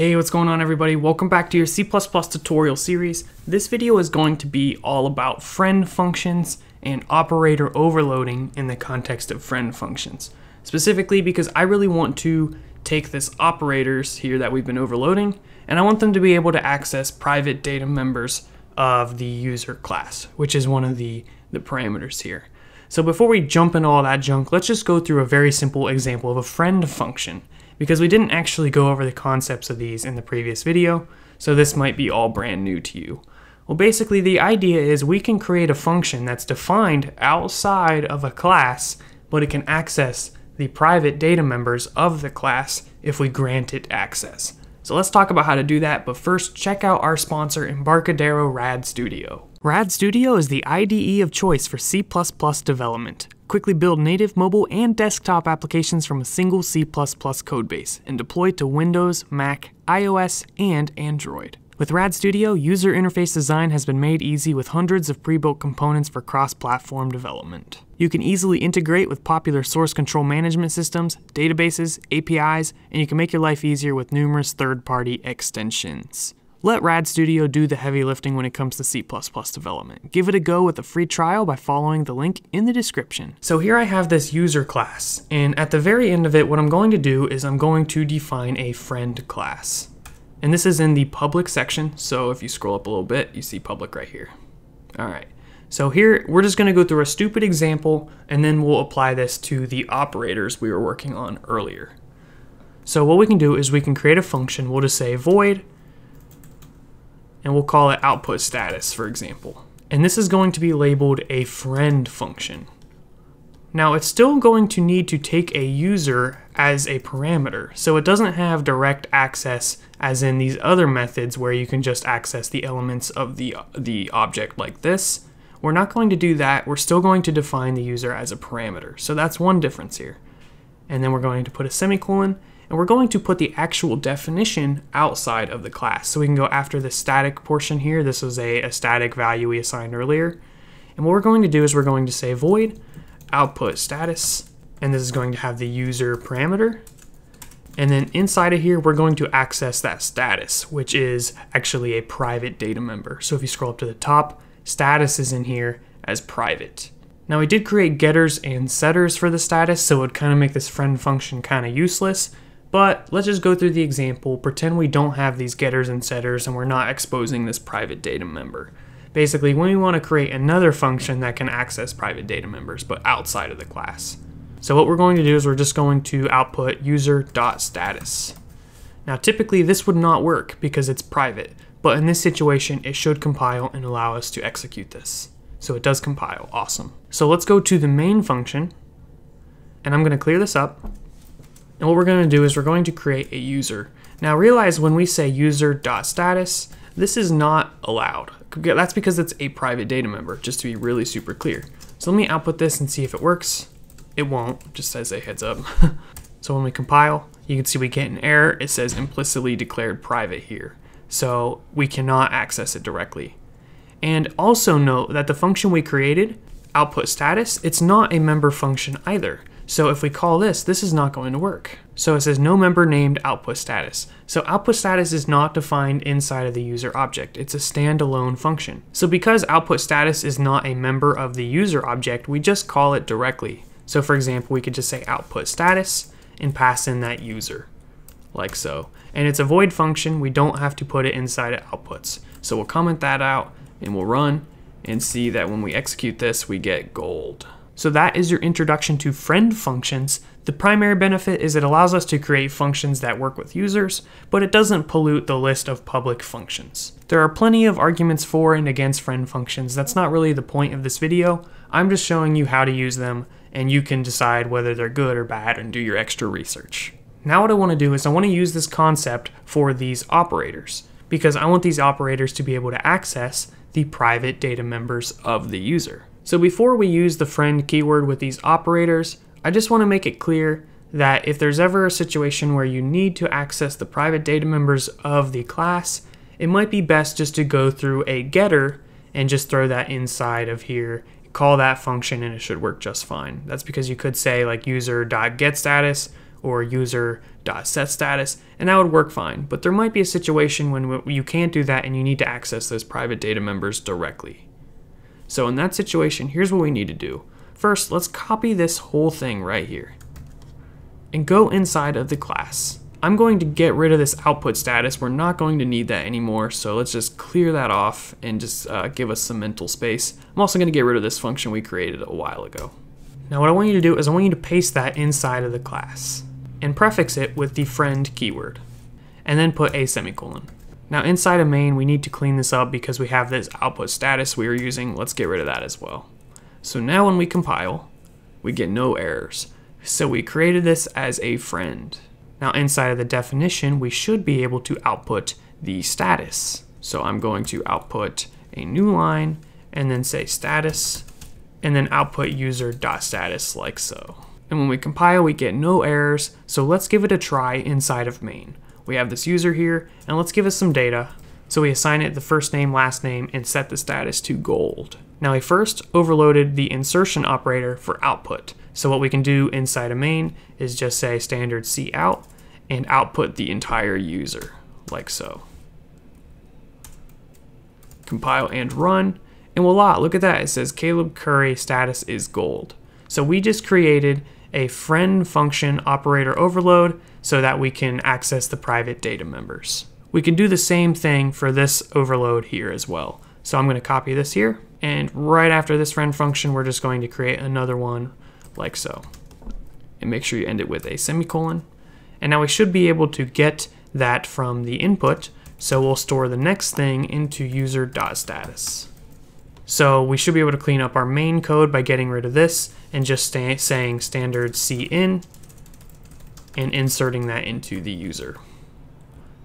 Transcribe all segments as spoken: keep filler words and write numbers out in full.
Hey, what's going on everybody? Welcome back to your C plus plus tutorial series. This video is going to be all about friend functions and operator overloading in the context of friend functions. Specifically because I really want to take this operators here that we've been overloading, and I want them to be able to access private data members of the user class, which is one of the, the parameters here. So before we jump into all that junk, let's just go through a very simple example of a friend function, because we didn't actually go over the concepts of these in the previous video, so this might be all brand new to you. Well, basically the idea is we can create a function that's defined outside of a class, but it can access the private data members of the class if we grant it access. So let's talk about how to do that, but first check out our sponsor, Embarcadero RAD Studio. RAD Studio is the I D E of choice for C plus plus development. Quickly build native mobile and desktop applications from a single C plus plus codebase and deploy to Windows, Mac, iOS, and Android. With RAD Studio, user interface design has been made easy with hundreds of pre-built components for cross-platform development. You can easily integrate with popular source control management systems, databases, A P Is, and you can make your life easier with numerous third-party extensions. Let RAD Studio do the heavy lifting when it comes to C plus plus development. Give it a go with a free trial by following the link in the description. So here I have this user class, and at the very end of it, what I'm going to do is I'm going to define a friend class. And this is in the public section, so if you scroll up a little bit, you see public right here. All right, so here we're just gonna go through a stupid example, and then we'll apply this to the operators we were working on earlier. So what we can do is we can create a function. We'll just say void, and we'll call it output status, for example. And this is going to be labeled a friend function. Now it's still going to need to take a user as a parameter, so it doesn't have direct access as in these other methods where you can just access the elements of the, the object like this. We're not going to do that. We're still going to define the user as a parameter. So that's one difference here. And then we're going to put a semicolon, and we're going to put the actual definition outside of the class. So we can go after the static portion here. This was a, a static value we assigned earlier. And what we're going to do is we're going to say void output status, and this is going to have the user parameter. And then inside of here, we're going to access that status, which is actually a private data member. So if you scroll up to the top, status is in here as private. Now we did create getters and setters for the status, so it would kind of make this friend function kind of useless. But let's just go through the example, pretend we don't have these getters and setters and we're not exposing this private data member. Basically, when we want to create another function that can access private data members, but outside of the class. So what we're going to do is we're just going to output user.status. Now typically this would not work because it's private, but in this situation it should compile and allow us to execute this. So it does compile, awesome. So let's go to the main function, and I'm going to clear this up. And what we're going to do is we're going to create a user. Now realize when we say user.status, this is not allowed. That's because it's a private data member, just to be really super clear. So let me output this and see if it works. It won't, just as a heads up. So when we compile, you can see we get an error. It says implicitly declared private here. So we cannot access it directly. And also note that the function we created, output status, it's not a member function either. So if we call this, this is not going to work. So it says no member named output status. So output status is not defined inside of the user object. It's a standalone function. So because output status is not a member of the user object, we just call it directly. So for example, we could just say output status and pass in that user, like so. And it's a void function. We don't have to put it inside of outputs. So we'll comment that out and we'll run and see that when we execute this, we get gold. So that is your introduction to friend functions. The primary benefit is it allows us to create functions that work with users, but it doesn't pollute the list of public functions. There are plenty of arguments for and against friend functions. That's not really the point of this video. I'm just showing you how to use them, and you can decide whether they're good or bad and do your extra research. Now what I want to do is I want to use this concept for these operators, because I want these operators to be able to access the private data members of the user. So before we use the friend keyword with these operators, I just want to make it clear that if there's ever a situation where you need to access the private data members of the class, it might be best just to go through a getter and just throw that inside of here, call that function, and it should work just fine. That's because you could say like user.getStatus or user.setStatus, and that would work fine. But there might be a situation when you can't do that and you need to access those private data members directly. So in that situation, here's what we need to do. First, let's copy this whole thing right here and go inside of the class. I'm going to get rid of this output status. We're not going to need that anymore, so let's just clear that off and just uh, give us some mental space. I'm also going to get rid of this function we created a while ago. Now what I want you to do is I want you to paste that inside of the class and prefix it with the friend keyword and then put a semicolon. Now inside of main, we need to clean this up because we have this output status we were using. Let's get rid of that as well. So now when we compile, we get no errors. So we created this as a friend. Now inside of the definition, we should be able to output the status. So I'm going to output a new line and then say status and then output user.status like so. And when we compile, we get no errors. So let's give it a try inside of main. We have this user here and let's give it some data. So we assign it the first name, last name, and set the status to gold. Now I first overloaded the insertion operator for output. So what we can do inside of main is just say standard cout and output the entire user, like so. Compile and run, and voila, look at that. It says Caleb Curry status is gold. So we just created a friend function operator overload so that we can access the private data members. We can do the same thing for this overload here as well. So I'm going to copy this here, and right after this friend function, we're just going to create another one like so. And make sure you end it with a semicolon. And now we should be able to get that from the input, so we'll store the next thing into user.status. So we should be able to clean up our main code by getting rid of this and just sta saying standard cin and inserting that into the user.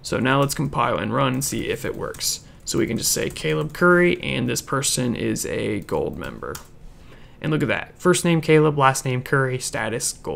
So now let's compile and run and see if it works. So we can just say Caleb Curry and this person is a gold member. And look at that, first name Caleb, last name Curry, status gold.